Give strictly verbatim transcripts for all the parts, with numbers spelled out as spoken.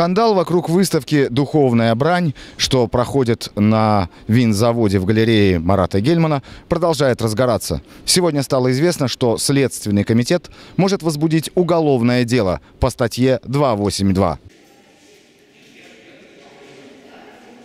Скандал вокруг выставки «Духовная брань», что проходит на Винзаводе в галерее Марата Гельмана, продолжает разгораться. Сегодня стало известно, что Следственный комитет может возбудить уголовное дело по статье двести восемьдесят два.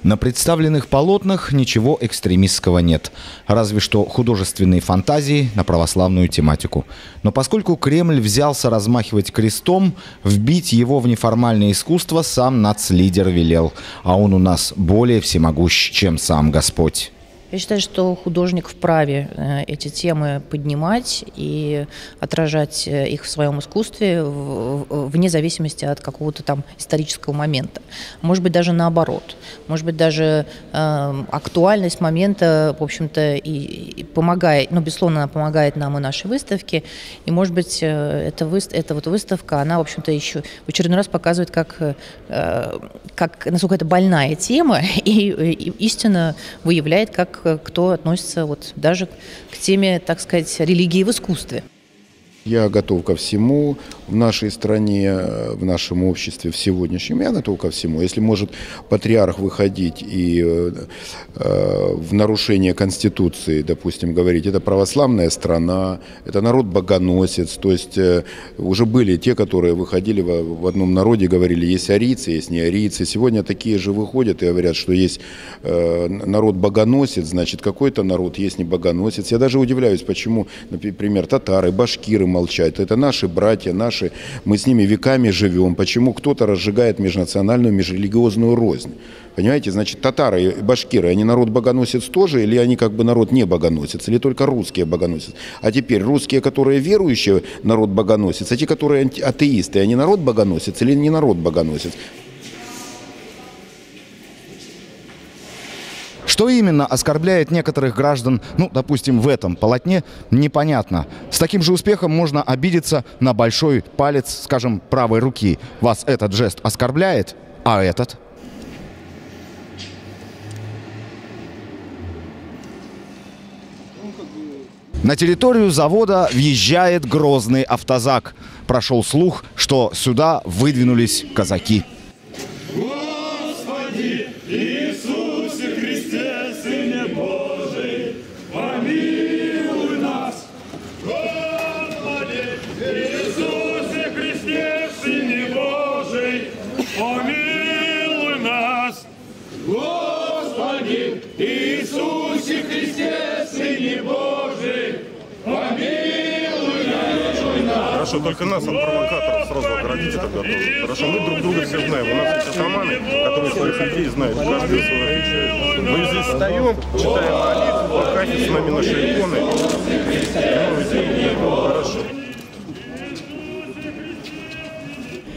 На представленных полотнах ничего экстремистского нет, разве что художественные фантазии на православную тематику. Но поскольку Кремль взялся размахивать крестом, вбить его в неформальное искусство сам нацлидер велел. А он у нас более всемогущ, чем сам Господь. Я считаю, что художник вправе эти темы поднимать и отражать их в своем искусстве вне зависимости от какого-то там исторического момента. Может быть, даже наоборот. Может быть, даже э, актуальность момента, в общем-то, и, и помогает, ну, безусловно, она помогает нам и нашей выставке. И, может быть, эта, выст, эта вот выставка, она, в общем-то, еще в очередной раз показывает, как, э, как, насколько это больная тема, и, и истинно выявляет, как кто относится вот даже к теме, так сказать, религии в искусстве. Я готов ко всему в нашей стране, в нашем обществе, в сегодняшнем. Я готов ко всему. Если может патриарх выходить и э, в нарушение Конституции, допустим, говорить, это православная страна, это народ-богоносец. То есть э, уже были те, которые выходили в, в одном народе, говорили, есть арийцы, есть не арийцы. Сегодня такие же выходят и говорят, что есть э, народ-богоносец, значит, какой-то народ есть не богоносец. Я даже удивляюсь, почему, например, татары, башкиры молчат. Это наши братья, наши, мы с ними веками живем. Почему кто-то разжигает межнациональную, межрелигиозную рознь? Понимаете, значит, татары и башкиры, они народ-богоносец тоже, или они как бы народ не богоносец, или только русские богоносец? А теперь русские, которые верующие, народ-богоносец, а те, которые атеисты, они народ-богоносец или не народ-богоносец? Что именно оскорбляет некоторых граждан, ну, допустим, в этом полотне, непонятно. С таким же успехом можно обидеться на большой палец, скажем, правой руки. Вас этот жест оскорбляет, а этот? На территорию завода въезжает грозный автозак. Прошел слух, что сюда выдвинулись казаки. Хорошо, только нас от провокаторов сразу оградите тогда тоже. Хорошо, мы друг друга все знаем. У нас есть шаманы, которые своих людей знают. Каждый свой отвечает. Мы здесь встаем, читаем молитву, плакатим с нами наши иконы. Хорошо.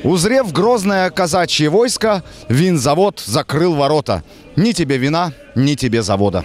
Узрев грозное казачье войско, Винзавод закрыл ворота. Ни тебе вина, ни тебе завода.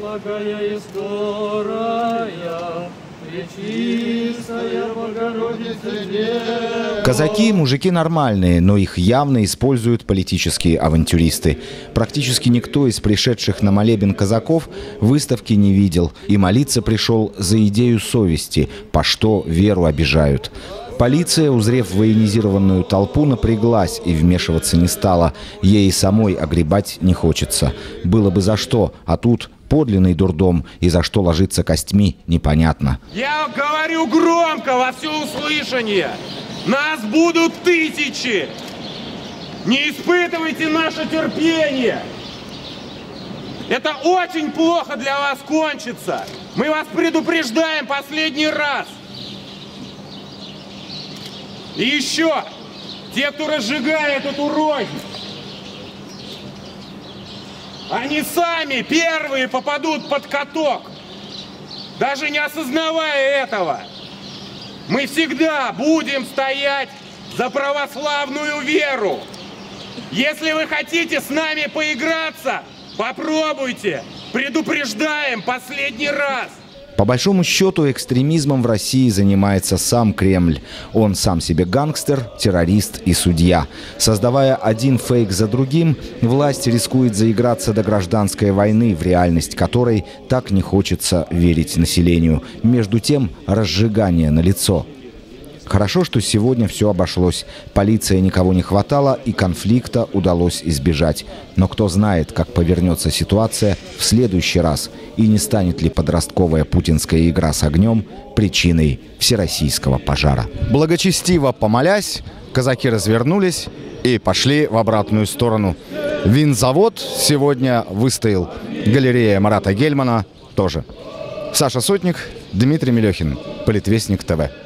Благая и скорая, пречистая Богородица Дева. Казаки – мужики нормальные, но их явно используют политические авантюристы. Практически никто из пришедших на молебен казаков выставки не видел. И молиться пришел за идею совести, по что веру обижают. Полиция, узрев военизированную толпу, напряглась и вмешиваться не стала. Ей самой огребать не хочется. Было бы за что, а тут подлинный дурдом, и за что ложиться костьми непонятно. Я говорю громко во всеуслышание. Нас будут тысячи. Не испытывайте наше терпение. Это очень плохо для вас кончится. Мы вас предупреждаем последний раз. И еще, те, кто разжигает эту рознь, они сами первые попадут под каток, даже не осознавая этого. Мы всегда будем стоять за православную веру, Если вы хотите с нами поиграться, попробуйте. Предупреждаем последний раз. По большому счету, экстремизмом в России занимается сам Кремль. Он сам себе гангстер, террорист и судья. Создавая один фейк за другим, власть рискует заиграться до гражданской войны, в реальность которой так не хочется верить населению. Между тем, разжигание налицо. Хорошо, что сегодня все обошлось. Полиция никого не хватала, и конфликта удалось избежать. Но кто знает, как повернется ситуация в следующий раз, и не станет ли подростковая путинская игра с огнем причиной всероссийского пожара. Благочестиво помолясь, казаки развернулись и пошли в обратную сторону. Винзавод сегодня выстоял. Галерея Марата Гельмана тоже. Саша Сотник, Дмитрий Мелехин, Политвестник ТВ.